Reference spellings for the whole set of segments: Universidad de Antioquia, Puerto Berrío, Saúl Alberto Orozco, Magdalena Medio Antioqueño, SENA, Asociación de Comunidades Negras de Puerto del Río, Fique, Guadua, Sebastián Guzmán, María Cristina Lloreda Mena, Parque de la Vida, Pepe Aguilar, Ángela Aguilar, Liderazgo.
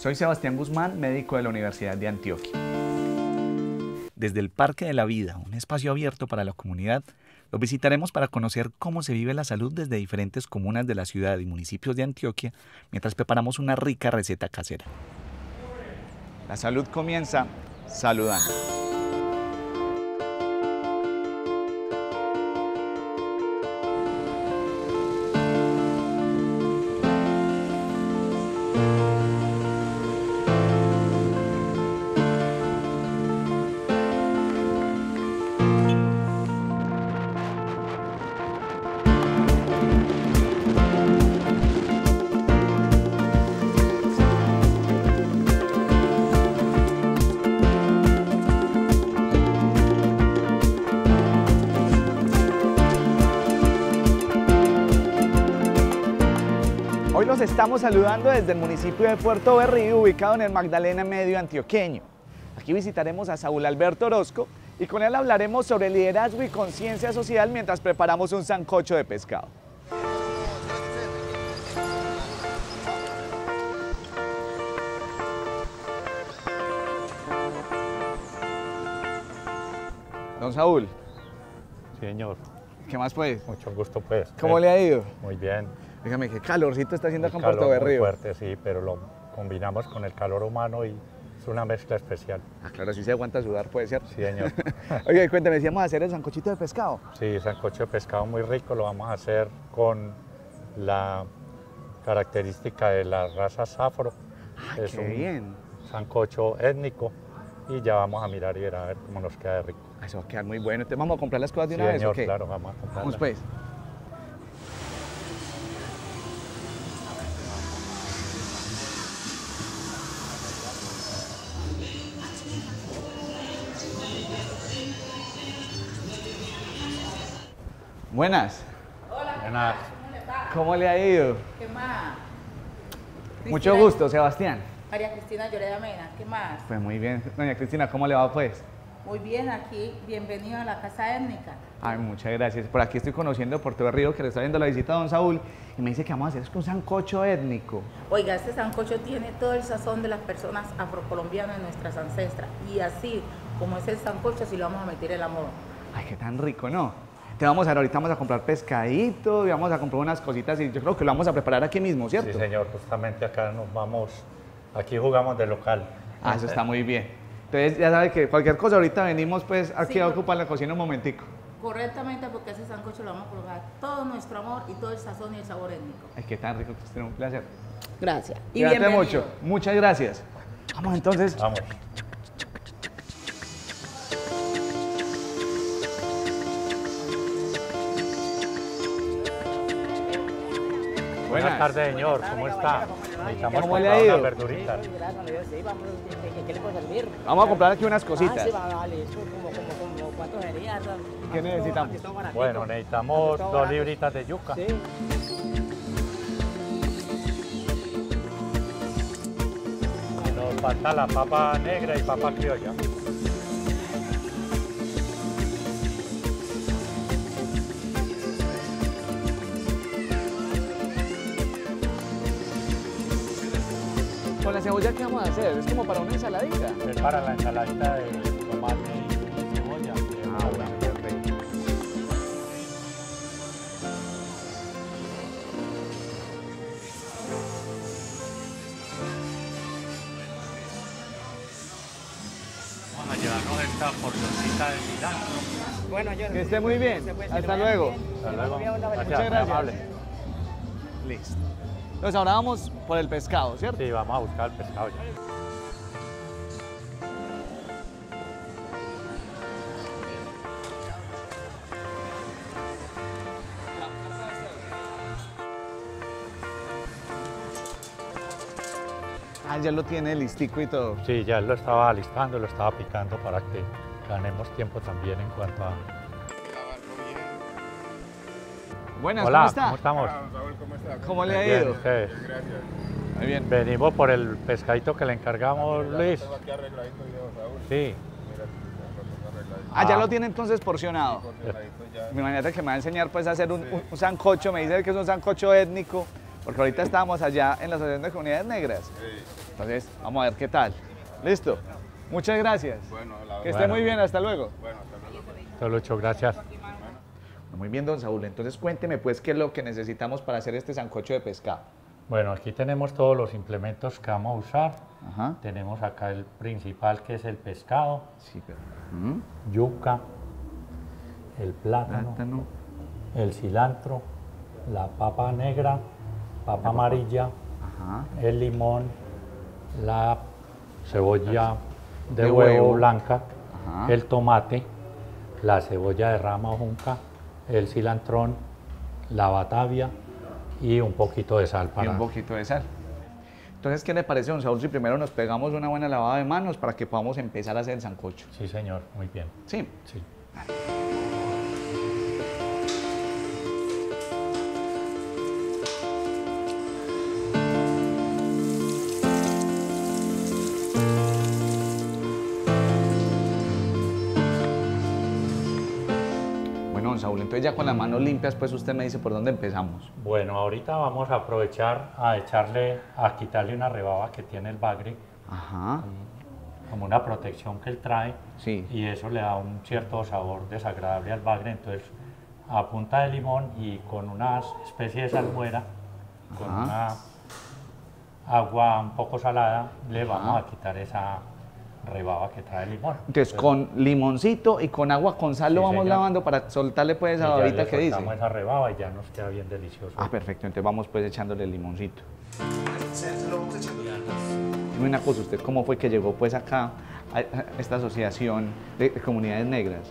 Soy Sebastián Guzmán, médico de la Universidad de Antioquia. Desde el Parque de la Vida, un espacio abierto para la comunidad, los visitaremos para conocer cómo se vive la salud desde diferentes comunas de la ciudad y municipios de Antioquia, mientras preparamos una rica receta casera. La salud comienza saludando. Hoy los estamos saludando desde el municipio de Puerto Berrío, ubicado en el Magdalena Medio Antioqueño. Aquí visitaremos a Saúl Alberto Orozco y con él hablaremos sobre liderazgo y conciencia social mientras preparamos un sancocho de pescado. Don Saúl. Sí, señor. ¿Qué más pues? Mucho gusto pues. ¿Cómo le ha ido? Muy bien. Dígame, qué calorcito está haciendo acá en Puerto Berrío. Muy fuerte, sí, pero lo combinamos con el calor humano y es una mezcla especial. Ah, claro, si se aguanta sudar, puede ser. Sí, señor. Oye, cuéntame, decíamos hacer el sancochito de pescado. Sí, sancocho de pescado muy rico, lo vamos a hacer con la característica de la raza afro. Ah, es qué bien. Sancocho étnico y ya vamos a mirar y ver a ver cómo nos queda de rico. Eso va a quedar muy bueno. Entonces, ¿vamos a comprar las cosas de una vez? Sí, señor, claro, vamos a comprarlas. Vamos pues. Buenas. Hola, ¿qué tal? ¿Cómo le va? ¿Cómo le ha ido? ¿Qué más? Mucho gusto, Sebastián. María Cristina Lloreda Mena, ¿qué más? Pues muy bien. Doña Cristina, ¿cómo le va pues? Muy bien, aquí, bienvenido a la Casa Étnica. Ay, muchas gracias. Por aquí estoy conociendo Puerto Berrío, que le está viendo la visita a don Saúl, y me dice que vamos a hacer es un sancocho étnico. Oiga, este sancocho tiene todo el sazón de las personas afrocolombianas, nuestras ancestras, y así como es el sancocho, así lo vamos a meter el amor. Ay, qué tan rico, ¿no? Ahorita vamos a comprar pescadito y vamos a comprar unas cositas y yo creo que lo vamos a preparar aquí mismo, ¿cierto? Sí, señor, justamente acá nos vamos, aquí jugamos de local. Ah, eso está muy bien. Entonces ya sabe que cualquier cosa ahorita venimos pues aquí a ocupar la cocina un momentico. Correctamente, porque ese sancocho lo vamos a colocar todo nuestro amor y todo el sazón y el sabor étnico. Ay, qué tan rico, Cristina, un placer. Gracias. Y bienvenido. Mucho, muchas gracias. Vamos entonces. Vamos. Buenas tardes, señor. ¿Cómo está? ¿Cómo le ha ido? Unas verduritas. ¿Qué le puedo servir? Vamos a comprar aquí unas cositas. Vale, como cuánto sería. ¿Qué necesitamos? Bueno, necesitamos 2 libritas de yuca. Sí. Nos falta la papa negra y papa criolla. ¿Con la cebolla qué vamos a hacer? ¿Es como para una ensaladita? Es para la ensaladita de tomate y cebolla. Ah, bueno, perfecto. Vamos a llevarnos esta porcioncita de cilantro. Bueno, yo... Que esté muy bien. Hasta luego. Hasta luego. Muchas gracias. Listo. Entonces ahora vamos por el pescado, ¿cierto? Sí, vamos a buscar el pescado ya. Ah, ya lo tiene listico y todo. Sí, ya lo estaba listando, lo estaba picando para que ganemos tiempo también en cuanto a... Buenas, hola, ¿cómo está? ¿Cómo estamos? Hola, Saúl, ¿cómo está? ¿Cómo le ha ido? Bien, ustedes. Gracias. Muy bien. Venimos por el pescadito que le encargamos, mira, Luis. Tengo aquí arregladito yo, Saúl. Sí. Mira, arregladito. Ah, ya lo tiene entonces porcionado. Sí, ya. Mi manera que me va a enseñar pues a hacer un sancocho, me dice que es un sancocho étnico, Porque ahorita estábamos allá en la Asociación de Comunidades Negras. Entonces, vamos a ver qué tal. ¿Listo? Muchas gracias. Bueno, que esté muy bien, hasta luego. Bueno, hasta luego. Solo gracias. Muy bien, don Saúl. Entonces, cuénteme, pues, qué es lo que necesitamos para hacer este sancocho de pescado. Bueno, aquí tenemos todos los implementos que vamos a usar. Ajá. Tenemos acá el principal, que es el pescado, sí, pero... yuca, el plátano, el cilantro, la papa negra, papa amarilla, ajá, el limón, la cebolla de huevo blanca, ajá, el tomate, la cebolla de rama o junca, el cilantrón, la batavia y un poquito de sal. Para... Y un poquito de sal. Entonces, ¿qué le parece, don Saúl, si primero nos pegamos una buena lavada de manos para que podamos empezar a hacer el sancocho? Sí, señor. Muy bien. ¿Sí? Sí. Vale. Entonces ya con las manos limpias, pues usted me dice por dónde empezamos. Bueno, ahorita vamos a aprovechar a echarle, a quitarle una rebaba que tiene el bagre. Ajá. Como una protección que él trae. Sí. Y eso le da un cierto sabor desagradable al bagre. Entonces, a punta de limón y con una especie de salmuera, con una agua un poco salada, le vamos a quitar esa rebaba que trae el limón. Entonces, con limoncito y con agua con sal lo vamos lavando para soltarle pues esa babita que dice. Soltamos esa rebaba y ya nos queda bien delicioso. Ah, perfecto. Entonces vamos pues echándole el limoncito. Dime una cosa, ¿usted cómo fue que llegó pues acá a esta asociación de comunidades negras?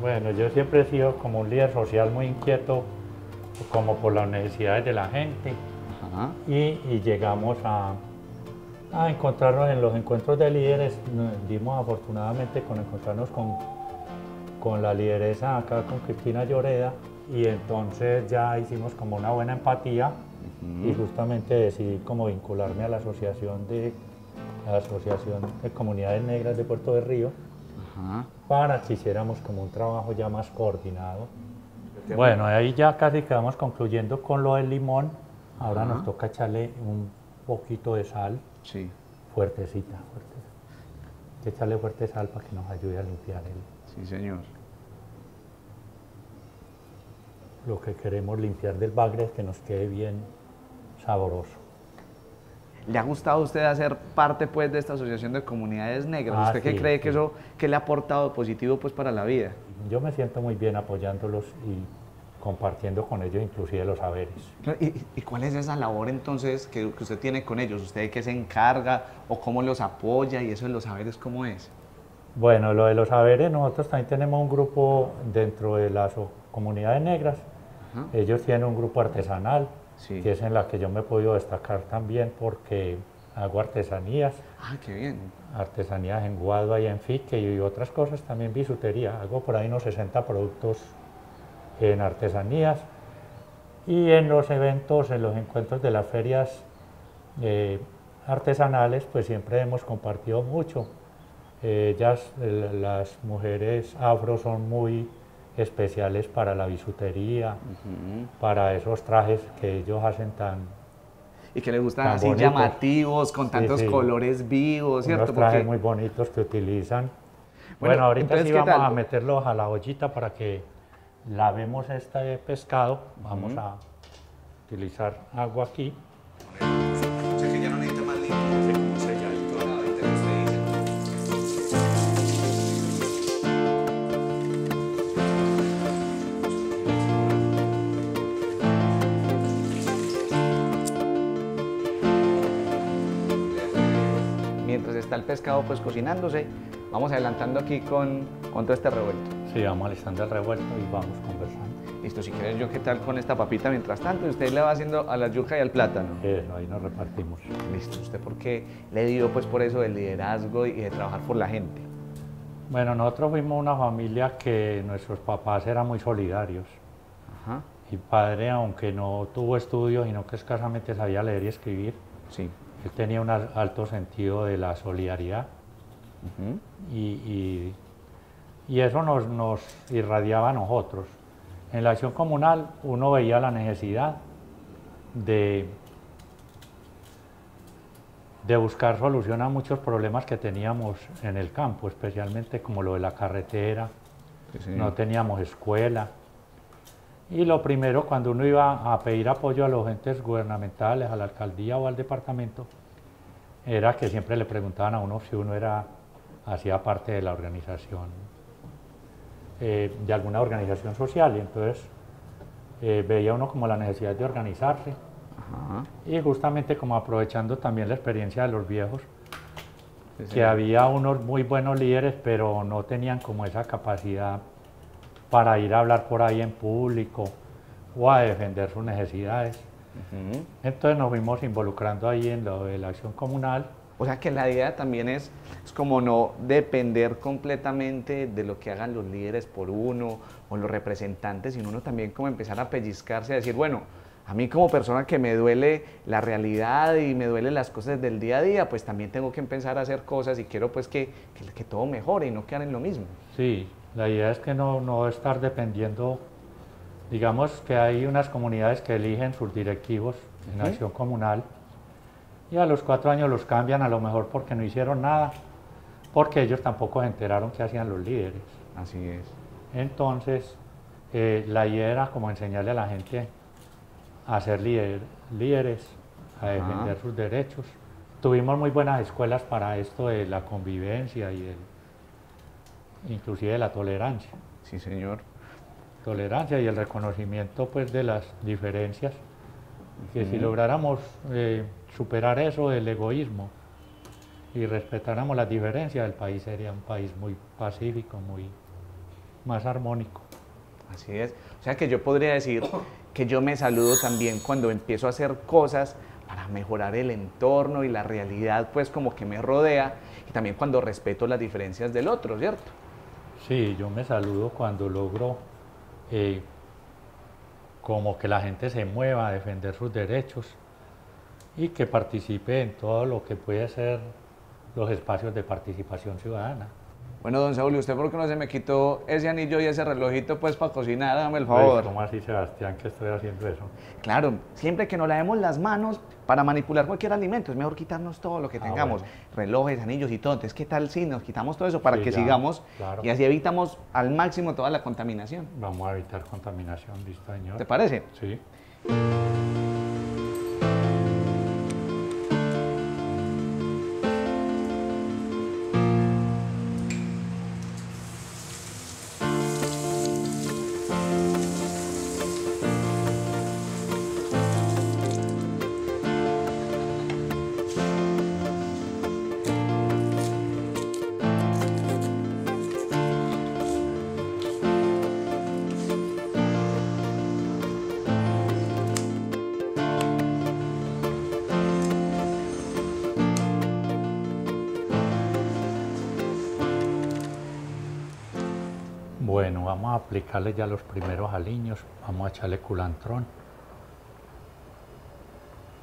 Bueno, yo siempre he sido como un líder social muy inquieto, como por las necesidades de la gente. Ajá. Y llegamos a encontrarnos en los encuentros de líderes. Nos dimos afortunadamente con encontrarnos con la lideresa acá, con Cristina Lloreda, y entonces ya hicimos como una buena empatía. Y justamente decidí como vincularme a la Asociación de Comunidades Negras de Puerto del Río, para que hiciéramos como un trabajo ya más coordinado. Bueno, ahí ya casi quedamos concluyendo con lo del limón. Ahora nos toca echarle un poquito de sal. Sí. Fuertecita, fuertecita. Hay que echarle fuerte sal para que nos ayude a limpiar el... Sí, señor. Lo que queremos limpiar del bagre es que nos quede bien sabroso. ¿Le ha gustado a usted hacer parte pues de esta Asociación de Comunidades Negras? ¿Usted qué cree que eso, qué le ha aportado positivo pues para la vida? Yo me siento muy bien apoyándolos y compartiendo con ellos inclusive los saberes. ¿Y cuál es esa labor entonces que usted tiene con ellos? ¿Usted qué se encarga o cómo los apoya y eso de los saberes cómo es? Bueno, lo de los saberes, nosotros también tenemos un grupo dentro de las comunidades negras. Ajá. Ellos tienen un grupo artesanal, sí, que es en la que yo me he podido destacar también porque hago artesanías. Ah, qué bien. Artesanías en Guadua y en Fique y otras cosas, también bisutería. Hago por ahí unos 60 productos en artesanías y en los eventos, en los encuentros de las ferias artesanales, pues siempre hemos compartido mucho. Ellas, las mujeres afro son muy especiales para la bisutería, para esos trajes que ellos hacen tan... Y que les gustan así bonitos, llamativos, con tantos colores vivos, ¿cierto? Unos trajes muy bonitos que utilizan. Bueno, ahorita sí vamos a meterlos a la ollita para que... Lavemos este pescado, vamos a utilizar agua aquí. Mientras está el pescado pues cocinándose, vamos adelantando aquí con todo este revuelto. Sí, vamos alistando el revuelto y vamos conversando. Listo, si quieres yo qué tal con esta papita mientras tanto, usted le va haciendo a la yuca y al plátano. Eso, ahí nos repartimos. Listo, ¿usted por qué le dio pues por eso del liderazgo y de trabajar por la gente? Bueno, nosotros fuimos una familia que nuestros papás eran muy solidarios. Ajá. Mi padre, aunque no tuvo estudios, sino que escasamente sabía leer y escribir, sí, él tenía un alto sentido de la solidaridad. Y eso nos irradiaba a nosotros. En la acción comunal uno veía la necesidad de buscar solución a muchos problemas que teníamos en el campo, especialmente como lo de la carretera, sí, no teníamos escuela. Y lo primero, cuando uno iba a pedir apoyo a los entes gubernamentales, a la alcaldía o al departamento, era que siempre le preguntaban a uno si uno hacía parte de la organización, de alguna organización social, y entonces veía uno como la necesidad de organizarse. Ajá. Y justamente como aprovechando también la experiencia de los viejos, sí, que había unos muy buenos líderes, pero no tenían como esa capacidad para ir a hablar por ahí en público o a defender sus necesidades. Uh-huh. Entonces nos fuimos involucrando ahí en lo de la acción comunal. O sea que la idea también es como no depender completamente de lo que hagan los líderes por uno o los representantes, sino uno también como empezar a pellizcarse, a decir, bueno, a mí como persona que me duele la realidad y me duelen las cosas del día a día, pues también tengo que empezar a hacer cosas y quiero pues que todo mejore y no quedar en lo mismo. Sí. La idea es que no estar dependiendo, digamos que hay unas comunidades que eligen sus directivos en acción comunal y a los 4 años los cambian, a lo mejor porque no hicieron nada, porque ellos tampoco se enteraron qué hacían los líderes. Así es. Entonces, la idea era como enseñarle a la gente a ser líderes, a defender sus derechos. Tuvimos muy buenas escuelas para esto de la convivencia y inclusive de la tolerancia. Sí, señor. Tolerancia y el reconocimiento pues de las diferencias, que si lográramos superar eso del egoísmo y respetáramos las diferencias, el país sería un país muy pacífico, muy más armónico. Así es. O sea que yo podría decir que yo me saludo también cuando empiezo a hacer cosas para mejorar el entorno y la realidad pues como que me rodea, y también cuando respeto las diferencias del otro, ¿cierto? Sí, yo me saludo cuando logro como que la gente se mueva a defender sus derechos y que participe en todo lo que puede ser los espacios de participación ciudadana. Bueno, don Saúl, ¿usted por qué no se me quitó ese anillo y ese relojito pues para cocinar? Dame el favor. ¿Cómo así, Sebastián, que estoy haciendo eso? Claro, siempre que nos lavemos las manos para manipular cualquier alimento, es mejor quitarnos todo lo que tengamos, bueno, relojes, anillos y todo. Entonces, ¿qué tal si nos quitamos todo eso para que sigamos? Claro. Y así evitamos al máximo toda la contaminación. Vamos a evitar contaminación, listo, señor. ¿Te parece? Sí. Bueno, vamos a aplicarle ya los primeros aliños, vamos a echarle culantrón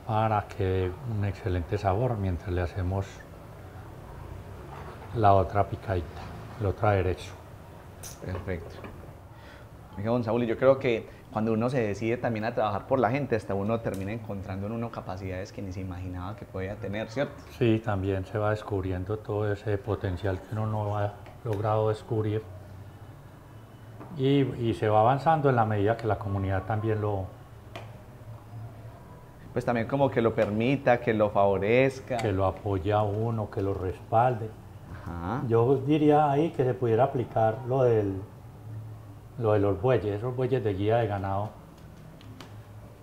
para que dé un excelente sabor mientras le hacemos la otra picadita, el otro aderezo. Perfecto. Oiga, don Saúl, yo creo que cuando uno se decide también a trabajar por la gente, hasta uno termina encontrando en uno capacidades que ni se imaginaba que podía tener, ¿cierto? Sí, también se va descubriendo todo ese potencial que uno no ha logrado descubrir. Y se va avanzando en la medida que la comunidad también lo... Pues también como que lo permita, que lo favorezca. Que lo apoye a uno, que lo respalde. Ajá. Yo diría ahí que se pudiera aplicar lo de los bueyes, esos bueyes de guía de ganado,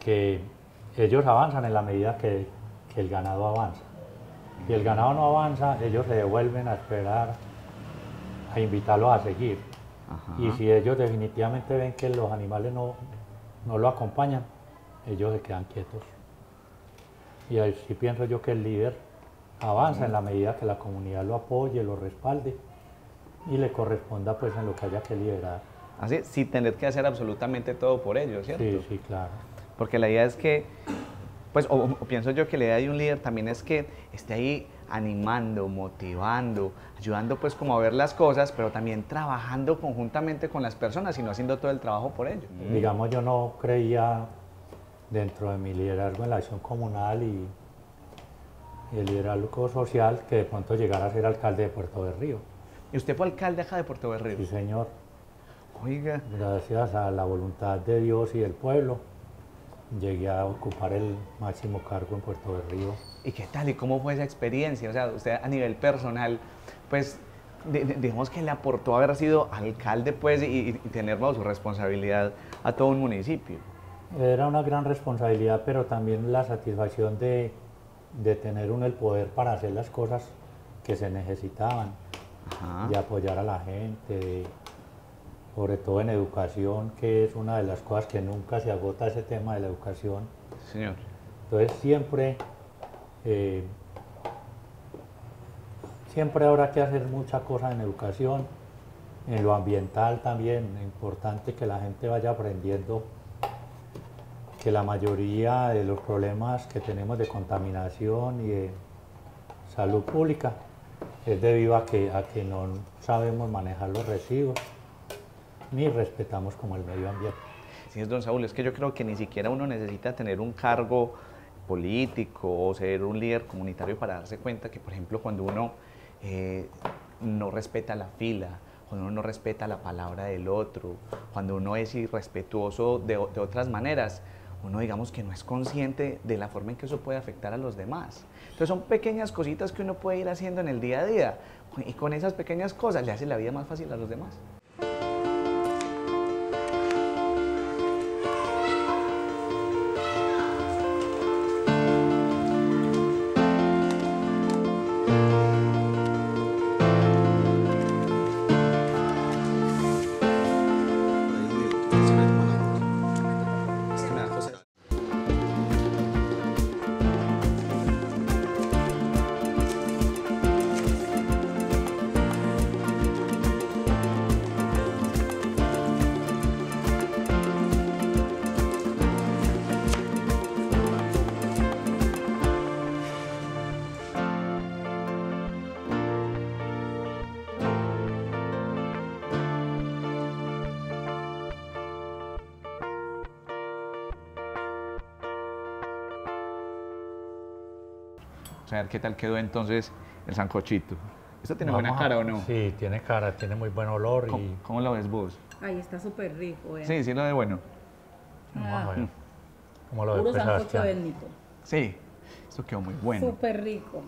que ellos avanzan en la medida que el ganado avanza. Si el ganado no avanza, ellos se devuelven a esperar, a invitarlos a seguir. Ajá. Y si ellos definitivamente ven que los animales no lo acompañan, ellos se quedan quietos. Y así pienso yo que el líder avanza en la medida que la comunidad lo apoye, lo respalde y le corresponda pues en lo que haya que liderar. Así, sin tener que hacer absolutamente todo por ellos, ¿cierto? Sí, sí, claro. Porque la idea es que, pues, o pienso yo que la idea de un líder también es que esté ahí animando, motivando, ayudando pues como a ver las cosas, pero también trabajando conjuntamente con las personas y no haciendo todo el trabajo por ellos. Digamos, yo no creía dentro de mi liderazgo en la acción comunal y el liderazgo social, que de pronto llegara a ser alcalde de Puerto Berrío. ¿Y usted fue alcalde acá de Puerto Berrío? Sí, señor. Oiga. Gracias a la voluntad de Dios y del pueblo, llegué a ocupar el máximo cargo en Puerto Berrío. ¿Y qué tal? ¿Y cómo fue esa experiencia? O sea, usted a nivel personal, pues, digamos que le aportó haber sido alcalde, pues, y tener bajo su responsabilidad a todo un municipio. Era una gran responsabilidad, pero también la satisfacción de tener uno el poder para hacer las cosas que se necesitaban, ajá, de apoyar a la gente, sobre todo en educación, que es una de las cosas que nunca se agota, ese tema de la educación. Señor. Entonces siempre habrá que hacer mucha cosa en educación, en lo ambiental también, es importante que la gente vaya aprendiendo que la mayoría de los problemas que tenemos de contaminación y de salud pública es debido a que no sabemos manejar los residuos ni respetamos como el medio ambiente. Sí, es don Saúl, es que yo creo que ni siquiera uno necesita tener un cargo político o ser un líder comunitario para darse cuenta que, por ejemplo, cuando uno no respeta la fila, cuando uno no respeta la palabra del otro, cuando uno es irrespetuoso de otras maneras, uno digamos que no es consciente de la forma en que eso puede afectar a los demás. Entonces son pequeñas cositas que uno puede ir haciendo en el día a día y con esas pequeñas cosas le hace la vida más fácil a los demás. A ver qué tal quedó entonces el sancochito. ¿Esto tiene buena cara o no? Sí, tiene cara, tiene muy buen olor. ¿Cómo lo ves vos? Ay, está súper rico. Sí, sí lo ve bueno. ¿Cómo lo ves? Puro sancocho bendito. Sí, esto quedó muy bueno. Súper rico.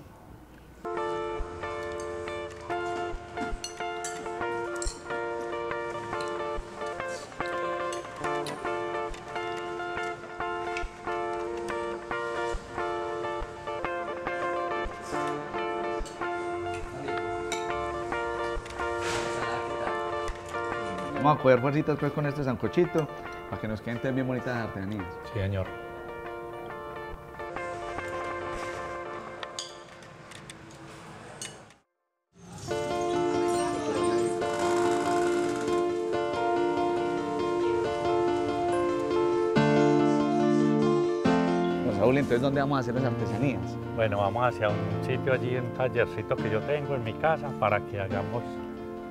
Vamos a coger fuercitas pues con este sancochito para que nos queden bien bonitas las artesanías. Sí, señor. Bueno, Saúl, entonces, ¿dónde vamos a hacer las artesanías? Bueno, vamos hacia un sitio allí, un tallercito que yo tengo en mi casa para que hagamos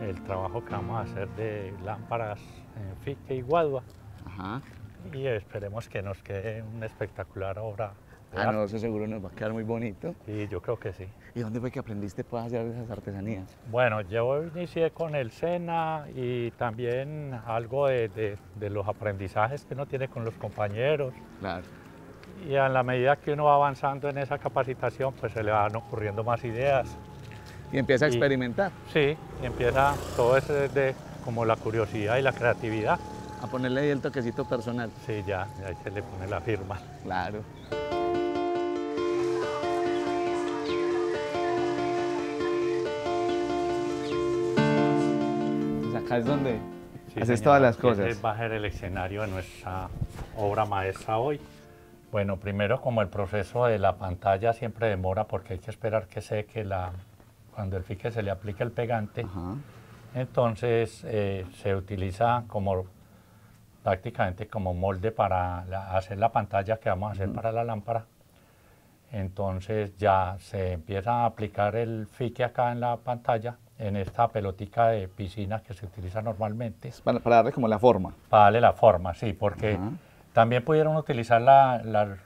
el trabajo que vamos a hacer de lámparas en Fique y Guadua. Ajá. Y esperemos que nos quede una espectacular obra de arte. No, eso seguro nos va a quedar muy bonito. Sí, yo creo que sí. ¿Y dónde fue que aprendiste a hacer esas artesanías? Bueno, yo inicié con el SENA y también algo de los aprendizajes que uno tiene con los compañeros. Claro. Y a la medida que uno va avanzando en esa capacitación, pues se le van ocurriendo más ideas. Y empieza a experimentar. Sí, empieza todo eso desde como la curiosidad y la creatividad. A ponerle ahí el toquecito personal. Sí, ya ahí se le pone la firma. Claro. Pues acá es donde sí, haces señora, todas las cosas. Este va a ser el escenario de nuestra obra maestra hoy. Bueno, primero como el proceso de la pantalla siempre demora porque hay que esperar que seque cuando el fique se le aplica el pegante, ajá, entonces se utiliza como prácticamente como molde para hacer la pantalla que vamos a hacer, uh-huh, para la lámpara. Entonces ya se empieza a aplicar el fique acá en la pantalla, en esta pelotica de piscina que se utiliza normalmente. Para darle como la forma. Para darle la forma, sí, porque También pudieron utilizar las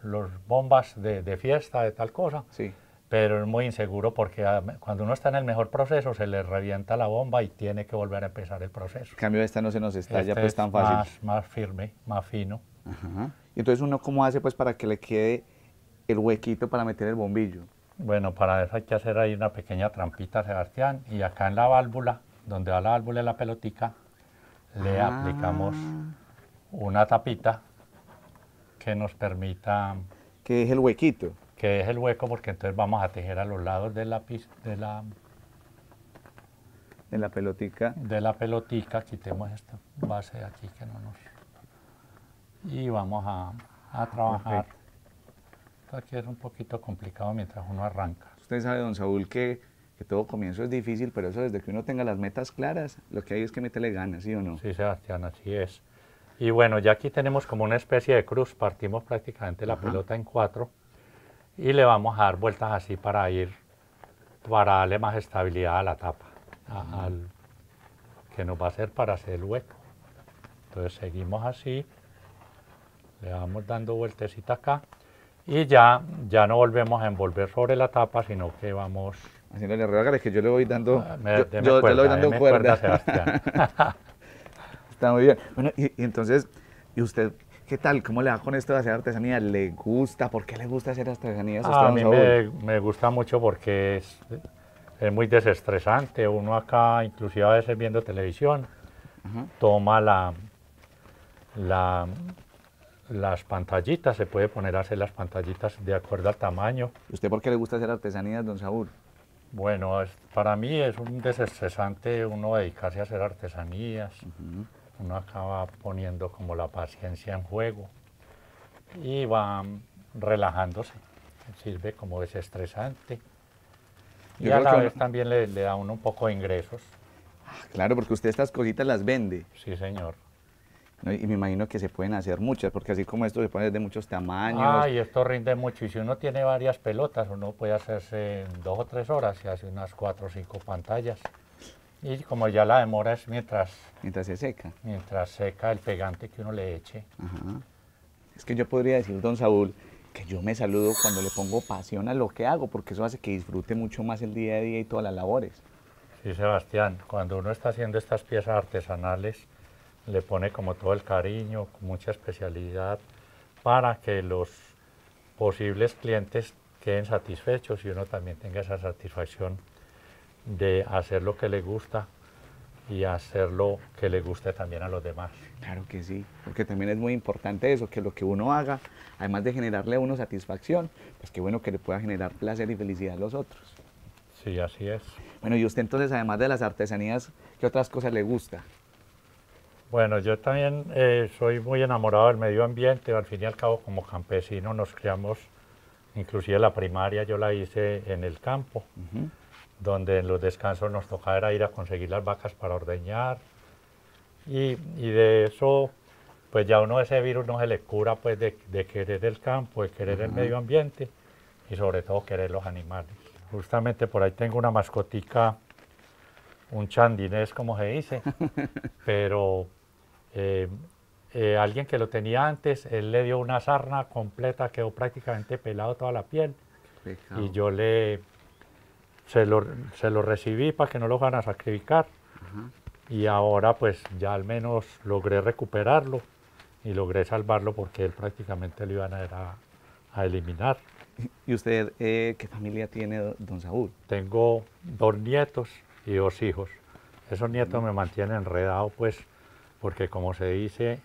bombas de fiesta, de tal cosa, sí, pero es muy inseguro porque cuando uno está en el mejor proceso se le revienta la bomba y tiene que volver a empezar el proceso. En cambio esta no se nos estalla pues tan fácil. Más firme, más fino. Ajá. Y entonces uno ¿cómo hace pues para que le quede el huequito para meter el bombillo? Bueno, para eso hay que hacer ahí una pequeña trampita, Sebastián, y acá en la válvula, donde va la válvula y la pelotica, le aplicamos una tapita que nos permita... Que deje el huequito. Que deje el hueco, porque entonces vamos a tejer a los lados de la pelotica. De la pelotica, quitemos esta base de aquí que no nos... Y vamos a trabajar. Perfecto. Esto aquí es un poquito complicado mientras uno arranca. Usted sabe, don Saúl, que todo comienzo es difícil, pero eso desde que uno tenga las metas claras, lo que hay es que meterle ganas, ¿sí o no? Sí, Sebastián, así es. Y bueno, ya aquí tenemos como una especie de cruz, partimos prácticamente la pelota en cuatro y le vamos a dar vueltas así para darle más estabilidad a la tapa, que nos va a hacer para hacer el hueco. Entonces seguimos así, le vamos dando vueltecita acá. Y ya no volvemos a envolver sobre la tapa, sino que vamos... Haciéndole regáles que yo le voy dando... yo le voy dando cuerda, Sebastián. Está muy bien. Bueno, y entonces, ¿y usted qué tal? ¿Cómo le va con esto de hacer artesanía? ¿Le gusta? ¿Por qué le gusta hacer artesanías? A mí me gusta mucho porque es muy desestresante. Uno acá, inclusive a veces viendo televisión, toma las pantallitas, se puede poner a hacer las pantallitas de acuerdo al tamaño. ¿Y usted por qué le gusta hacer artesanías, don Saúl? Bueno, para mí es un desestresante uno dedicarse a hacer artesanías. Uno acaba poniendo como la paciencia en juego y va relajándose. Sirve como desestresante. Y a la vez también le da uno un poco de ingresos. Claro, porque usted estas cositas las vende. Sí, señor. ¿No? Y me imagino que se pueden hacer muchas, porque así como esto se puede hacer de muchos tamaños. Y esto rinde mucho. Y si uno tiene varias pelotas, uno puede hacerse en 2 o 3 horas y hace unas 4 o 5 pantallas. Y como ya la demora es mientras se seca. Mientras seca el pegante que uno le eche. Ajá. Es que yo podría decir, don Saúl, que yo me saludo cuando le pongo pasión a lo que hago, porque eso hace que disfrute mucho más el día a día y todas las labores. Sí, Sebastián, cuando uno está haciendo estas piezas artesanales, le pone como todo el cariño, mucha especialidad, para que los posibles clientes queden satisfechos y uno también tenga esa satisfacción de hacer lo que le gusta y hacer lo que le guste también a los demás. Claro que sí, porque también es muy importante eso, que lo que uno haga, además de generarle a uno satisfacción, pues qué bueno que le pueda generar placer y felicidad a los otros. Sí, así es. Bueno, y usted entonces, además de las artesanías, ¿qué otras cosas le gusta? Bueno, yo también soy muy enamorado del medio ambiente. Al fin y al cabo, como campesino nos criamos, inclusive la primaria yo la hice en el campo, donde en los descansos nos tocaba ir a conseguir las vacas para ordeñar, y de eso, pues ya uno ese virus no se le cura pues de querer el campo, de querer el medio ambiente, y sobre todo querer los animales. Justamente por ahí tengo una mascotica, un chandinés como se dice, pero... alguien que lo tenía antes, él le dio una sarna completa, quedó prácticamente pelado toda la piel. Pecado. Y yo se lo recibí para que no lo fueran a sacrificar. Y ahora pues ya al menos logré recuperarlo y logré salvarlo porque él prácticamente lo iban a eliminar. ¿Y usted qué familia tiene, don Saúl? Tengo 2 nietos y 2 hijos. Esos nietos me mantienen enredado pues, porque como se dice,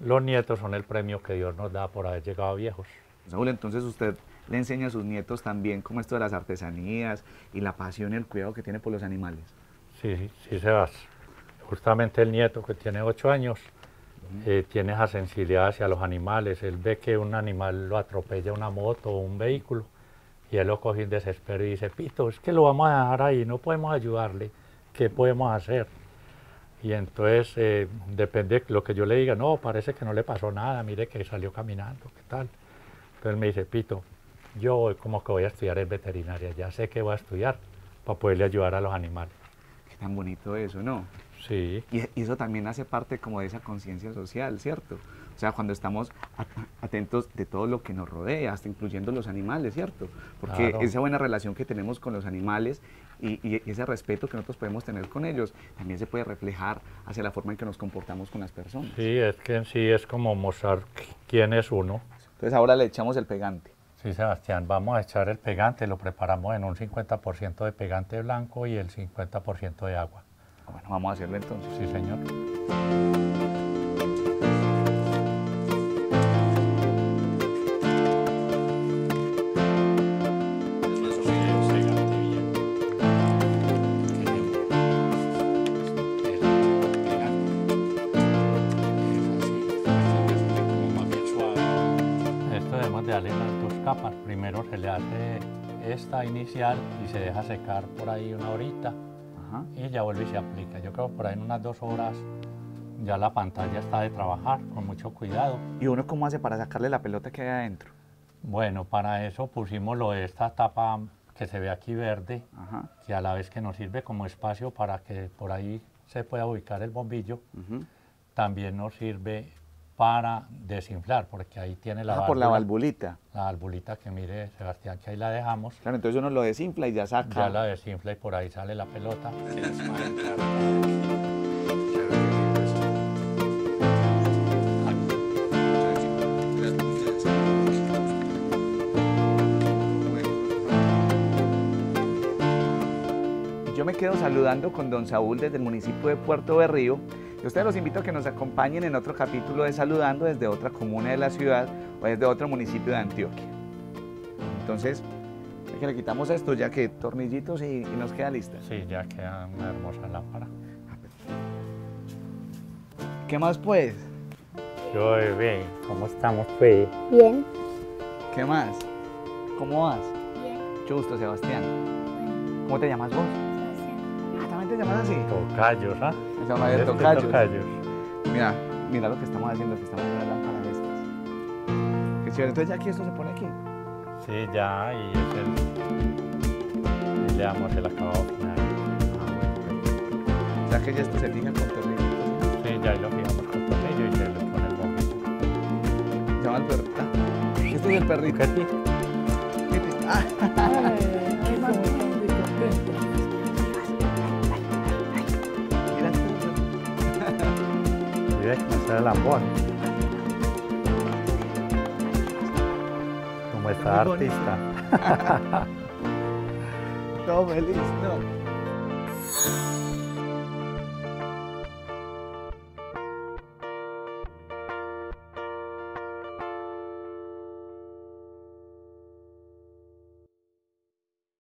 los nietos son el premio que Dios nos da por haber llegado viejos. Saúl, entonces usted le enseña a sus nietos también como esto de las artesanías y la pasión y el cuidado que tiene por los animales. Sí, sí, sí, Sebas. Justamente el nieto que tiene 8 años tiene esa sensibilidad hacia los animales. Él ve que un animal lo atropella una moto o un vehículo y él lo coge en desespero y dice, Pito, es que lo vamos a dejar ahí, no podemos ayudarle, ¿qué podemos hacer? Y entonces, depende de lo que yo le diga, no, parece que no le pasó nada, mire que salió caminando, ¿qué tal? Entonces me dice, Pito, yo como que voy a estudiar en veterinaria, ya sé que voy a estudiar para poderle ayudar a los animales. Qué tan bonito eso, ¿no? Sí. Y eso también hace parte como de esa conciencia social, ¿cierto? O sea, cuando estamos atentos de todo lo que nos rodea, hasta incluyendo los animales, ¿cierto? Porque claro, esa buena relación que tenemos con los animales y ese respeto que nosotros podemos tener con ellos, también se puede reflejar hacia la forma en que nos comportamos con las personas. Sí, es que en sí es como mostrar quién es uno. Entonces ahora le echamos el pegante. Sí, Sebastián, vamos a echar el pegante, lo preparamos en un 50% de pegante blanco y el 50% de agua. Bueno, vamos a hacerlo entonces. Sí, señor. Esto debemos de darle las dos capas. Primero se le hace esta inicial y se deja secar por ahí una horita. Y ya vuelve y se aplica. Yo creo que por ahí en unas 2 horas ya la pantalla está de trabajar con mucho cuidado. ¿Y uno cómo hace para sacarle la pelota que hay adentro? Bueno, para eso pusimos lo de esta tapa que se ve aquí verde, que a la vez que nos sirve como espacio para que por ahí se pueda ubicar el bombillo, también nos sirve para desinflar, porque ahí tiene la válvula. Por la valvulita. La valvulita que mire, Sebastián, que ahí la dejamos. Claro, entonces uno lo desinfla y ya saca. Ya la desinfla y por ahí sale la pelota. Yo me quedo saludando con don Saúl desde el municipio de Puerto Berrío. Y ustedes los invito a que nos acompañen en otro capítulo de Saludando desde otra comuna de la ciudad o desde otro municipio de Antioquia. Entonces, ya que le quitamos esto, ya que tornillitos y nos queda lista. Sí, ya queda una hermosa lámpara. ¿Qué más pues? Yo bien, ¿cómo estamos pues? Bien. ¿Qué más? ¿Cómo vas? Bien. Mucho gusto, Sebastián. Bien. ¿Cómo te llamas vos? Sebastián. Ah, ¿también te llamas así? Tocayos, ¿ah? Tocayos. Mira, mira lo que estamos haciendo, que estamos haciendo las lámparas estas. Entonces ya aquí esto se pone aquí. Sí, ya, y es el... le damos el acabado final. O sea que ya esto se fija con tornillo. Sí, ya lo fijamos con tornillo y se le pone el bombito. Llama al perrito. Este es el perrito. ¿Qué? Hacer el amor. Como esta artista. No, feliz, no.